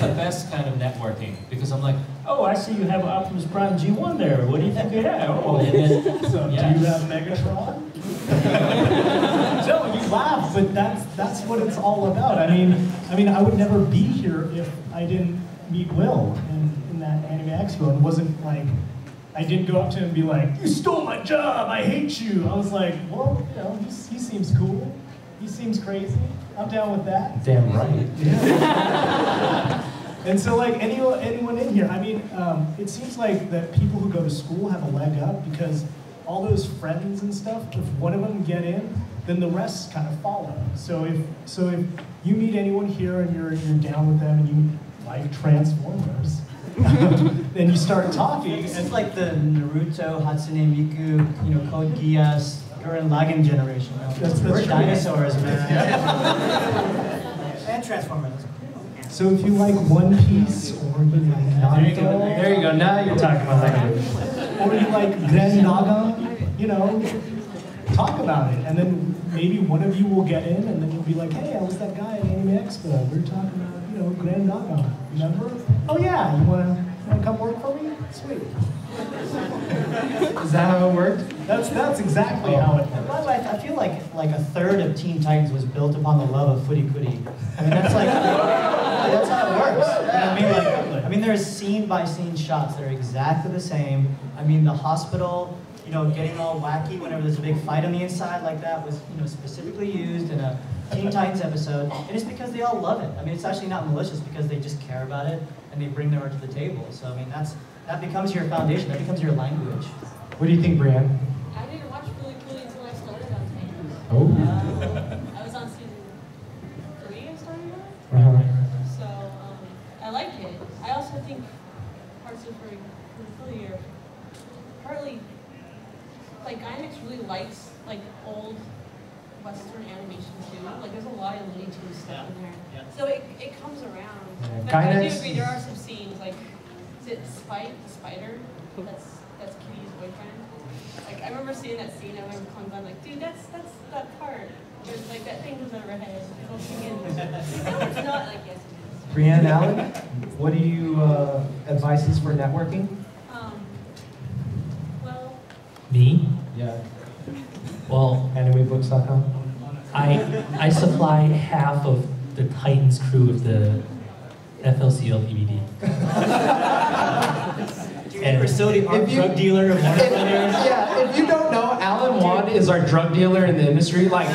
the best kind of networking, because I'm like, oh, I see you have Optimus Prime G1 there. What do you think of that? Oh, and then, so yeah. Do you have Megatron? No, you laugh, but that's what it's all about. I mean, I would never be here if I didn't meet Will in that Anime Expo, and wasn't like, I didn't go up to him and be like, you stole my job, I hate you. I was like, well, you know, he seems cool. He seems crazy. I'm down with that. Damn right. Yeah. And so, like, anyone in here, I mean, it seems like that people who go to school have a leg up, because all those friends and stuff, if one of them get in, then the rest kind of follow. So if you meet anyone here and you're down with them and you like Transformers, then you start talking. It's like the Naruto, Hatsune Miku, you know, Code Geass, Gurren Lagann generation. We're dinosaurs, man. Yeah. And Transformers. So if you like One Piece, or you like Naruto, there you go. Now you're talking about language. Or you like Grand Naga, you know, talk about it, and then maybe one of you will get in, and then you'll be like, hey, I was that guy at Anime Expo. We were talking about, you know, Grand Naga. Remember? Oh yeah, you wanna come work for me? Sweet. Is that how it worked? That's exactly how it worked. By the way, I feel like a third of Teen Titans was built upon the love of footy footy. I mean, that's like that's how it works. I mean, there's scene by scene shots that are exactly the same. I mean, the hospital, you know, getting all wacky whenever there's a big fight on the inside like that was, you know, specifically used in a Teen Titans episode, and it's because they all love it. I mean, it's actually not malicious because they just care about it and they bring their art to the table. So I mean, that becomes your foundation. That becomes your language. What do you think, Brianne? I didn't watch Really Coolly until I started on Tangled. Oh. I was on season 3 I started on. So I liked it. I also think parts of Really Coolly are partly like Animex really likes like old Western animation too. Like there's a lot of Looney Tunes stuff in there. Yeah. So it comes around. Yeah. But I do agree there are some scenes like is it Spike the Spider? That's Kitty's boyfriend. Like I remember seeing that scene and I remember calling Glenn like, dude, that's that part. There's like that thing was over her head. No, it's not like yes it is. Brianne Alley, what do you advices for networking? Well me? Yeah. Well, AnimateBooks.com. I supply half of the Titans crew of the FLCL PBD. Do you ever still the drug dealer of Warner Brothers? Yeah, if you don't know, Alan Wan is our drug dealer in the industry. Like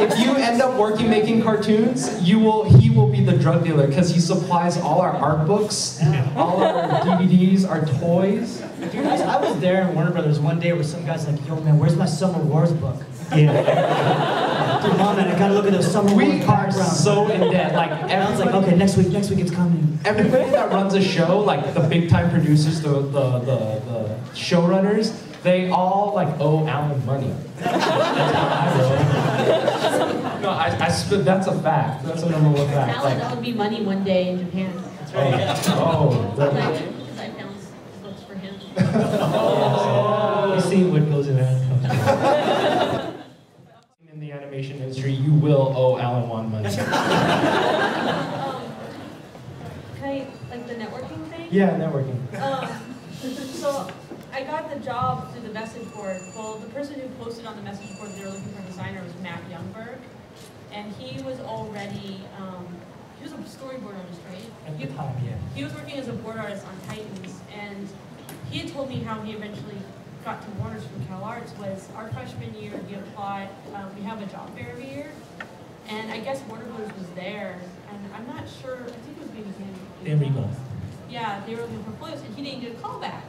if you end up working making cartoons, he will be the drug dealer because he supplies all our art books, all our DVDs, our toys. Dude, I was there in Warner Brothers one day where some guy's like, yo man, where's my Summer Wars book? Yeah. Dude, mom, man, I gotta look at those Summer Wars cards. We are so in debt. Like, everyone's like, okay, next week it's coming. Everybody that runs a show, like the big time producers, the showrunners, they all like owe Alan money. That's how I roll. No, that's a fact. That's a number one fact. Alan, that would be money one day in Japan. That's right. Oh, oh. Oh. You see what goes around. In the animation industry, you will owe Alan Wan money. Can I, like the networking thing? Yeah, networking. So I got the job through the message board. Well, the person who posted on the message board they were looking for a designer was Matt Youngberg, and he was already he was a storyboard artist, right? At the time, yeah. He was working as a board artist on Titans, and he had told me how he eventually got to Warners from CalArts was our freshman year, we applied, we have a job fair every year, and I guess Warner Brothers was there, and I'm not sure, I think it was maybe him. Every month. Yeah, they were looking for photos, and he didn't get a call back.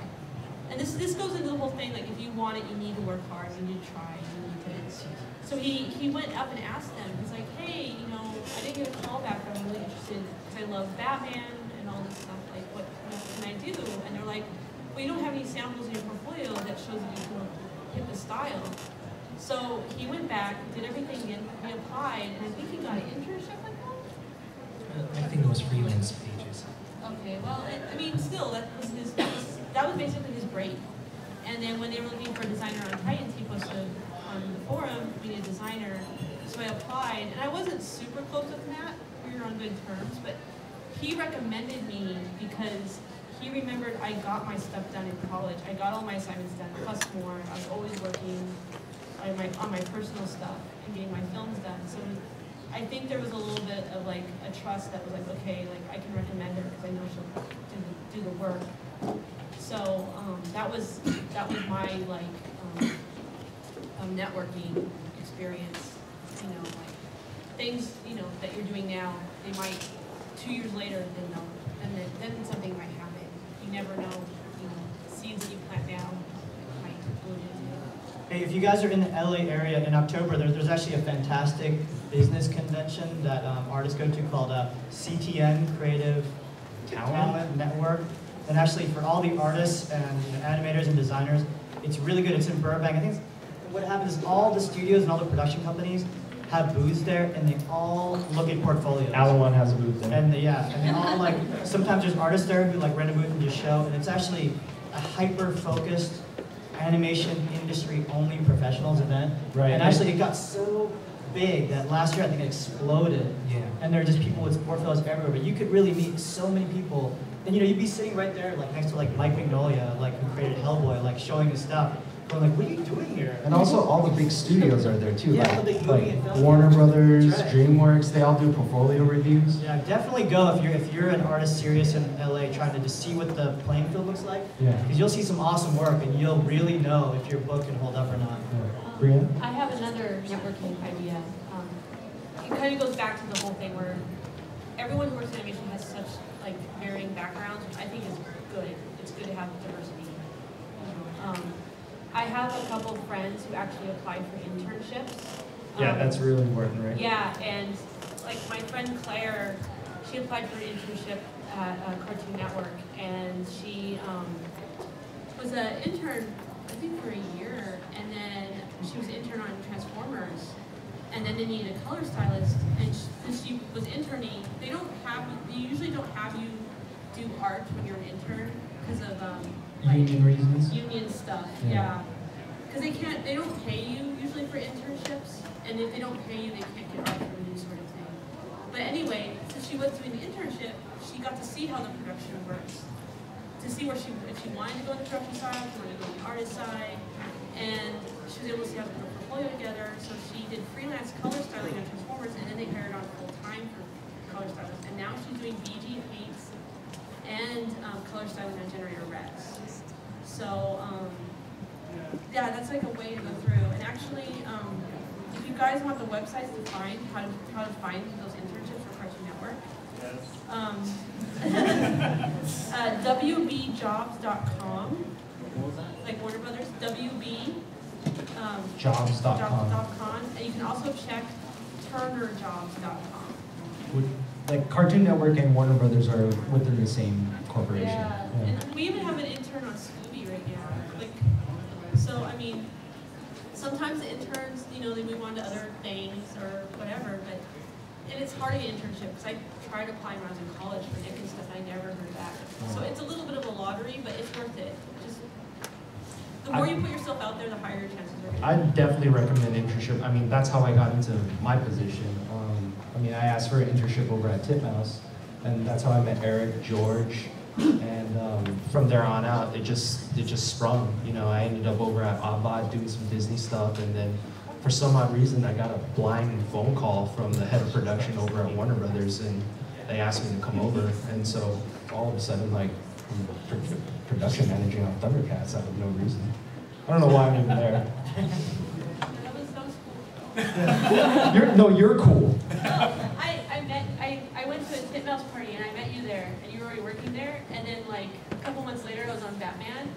And this goes into the whole thing, like if you want it, you need to work hard, you need to try, you need to. So he went up and asked them, he's like, hey, you know, I didn't get a call back, but I'm really interested, because I love Batman and all this stuff, like what can I do? And they're like, well, you don't have any samples in your portfolio that shows that you can hit the style. So he went back, did everything again, he applied, and I think he got an internship like that? I think it was freelance pages. Okay, well, I mean, still, that was basically his break. And then when they were looking for a designer on Titans, he posted on the forum, we need a designer. So I applied, and I wasn't super close with Matt. We were on good terms, but he recommended me because he remembered I got my stuff done in college. I got all my assignments done, plus more. I was always working on my personal stuff and getting my films done. So I think there was a little bit of like a trust that was like, okay, like I can recommend her because I know she'll do the work. So that was my like networking experience. You know, like things you know that you're doing now, they might 2 years later then something might happen. You never know. You know, seeds that you plant now might bloom. Hey, if you guys are in the LA area in October, there's actually a fantastic business convention that artists go to called Ctn Creative Tower Network. And actually, for all the artists and animators and designers, it's really good. It's in Burbank. I think what happens is all the studios and all the production companies have booths there, and they all look at portfolios. Alan Wan has a booth there. And they all like. Sometimes there's artists there who like rent a booth and just show, and it's actually a hyper-focused animation industry-only professionals event. Right. And actually, it got so big that last year I think it exploded. Yeah. And there are just people with portfolios everywhere, but you could really meet so many people. And you know, you'd be sitting right there, like next to like Mike Mignola, like who created Hellboy, like showing his stuff. But like, what are you doing here? And also, all the big studios are there too, yeah, like Warner Brothers, right. DreamWorks. They all do portfolio reviews. Yeah, definitely go if you're an artist serious in LA, trying to just see what the playing field looks like. Yeah. Because you'll see some awesome work, and you'll really know if your book can hold up or not. Yeah. Brianne? I have another networking idea. It kind of goes back to the whole thing where everyone who works in animation has such like varying backgrounds, which I think is good. It's good to have diversity. I have a couple of friends who actually applied for internships. Yeah, that's really important, right? Yeah, and like my friend Claire, she applied for an internship at Cartoon Network, and she was an intern, I think for a year, and then she was an intern on Transformers. And then they needed a color stylist, and since she was interning, they usually don't have you do art when you're an intern because of union reasons, union stuff, yeah. Because they don't pay you usually for internships, and if they don't pay you, they can't get art from you, sort of thing. But anyway, since she was doing the internship, she got to see how the production works, to see where if she wanted to go on the production side, if she wanted to go on the artist side, and she was able to see how the together, so she did freelance color styling on Transformers, and then they hired on full-time for color stylists, and now she's doing BG paints and color styling on Generator Rex. So, yeah, that's like a way to go through, and actually, if you guys want the websites to find how to find those internships for Cartoon Network, yes. wbjobs.com, like Warner Brothers, jobs.com, and you can also check turnerjobs.com. Like Cartoon Network and Warner Brothers are within the same corporation. Yeah. Yeah, and we even have an intern on Scooby right now. Like, so I mean, sometimes the interns, you know, they move on to other things or whatever. But it's hard to get internship because I tried applying when I was in college for Dick and stuff. And I never heard back. So it's a little bit of a lottery, but it's worth it. The more you put yourself out there, the higher your chances are. I definitely recommend internship. I mean, that's how I got into my position. I mean, I asked for an internship over at Titmouse, and that's how I met Eric, George, and from there on out, it just sprung. You know, I ended up over at Abad doing some Disney stuff, and then for some odd reason, I got a blind phone call from the head of production over at Warner Brothers, and they asked me to come over, and so all of a sudden, like. Production managing on Thundercats out of no reason. I don't know why I'm even there. That was so cool. You're cool. Well, I went to a Titmouse party and I met you there and you were already working there, and then like a couple months later I was on Batman,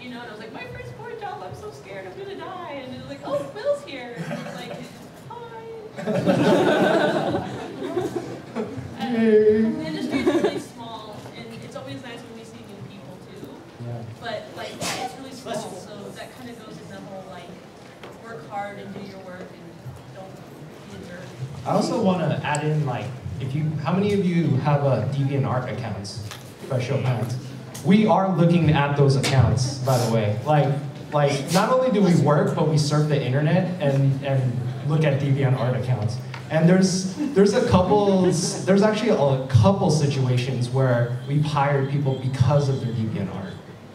you know, and I was like, my first board job, I'm so scared, I'm gonna die, and it was like, oh, Will's here. And I was like, hi. Hey. But like it's really small, so that kind of goes in the whole like work hard and do your work and don't be a jerk. I also want to add in like how many of you have DeviantArt accounts, special accounts? We are looking at those accounts, by the way. Like not only do we work, but we surf the internet and look at DeviantArt accounts. And there's actually a couple situations where we've hired people because of their DeviantArt.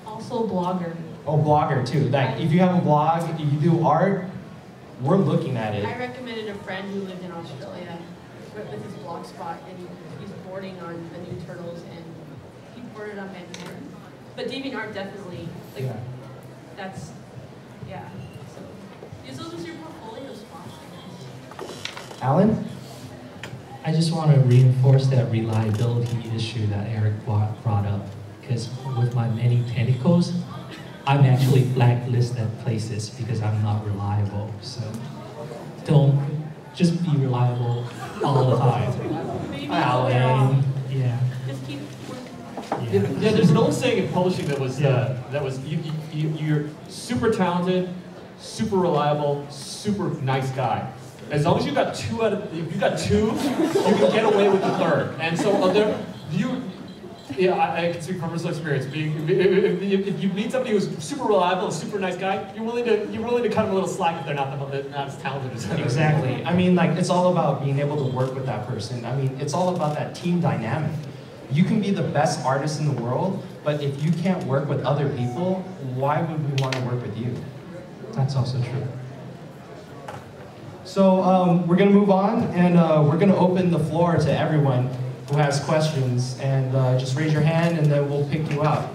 Also Blogger. Oh, Blogger too. Like if you have a blog, if you do art, we're looking at it. I recommended a friend who lived in Australia with his blog spot, and he's boarding on the new Turtles, and he boarded on Batman. But DeviantArt definitely, like, yeah. That's, yeah. So use those as your portfolio spots. Alan? I just want to reinforce that reliability issue that Eric brought up, because with my many tentacles, I'm actually blacklisted at places because I'm not reliable. So don't just be reliable all the time. Maybe Alan, yeah. Just keep working. Yeah. Yeah, there's an old saying in publishing that was you're super talented, super reliable, super nice guy. As long as you've got two, you can get away with the third. And so I can speak from personal experience. If you meet somebody who's super reliable and super nice guy, you're willing to cut them a little slack if they're not as talented as others. Exactly. I mean, like, it's all about being able to work with that person. I mean, it's all about that team dynamic. You can be the best artist in the world, but if you can't work with other people, why would we want to work with you? That's also true. So we're going to move on, and we're going to open the floor to everyone who has questions, and just raise your hand and then we'll pick you up.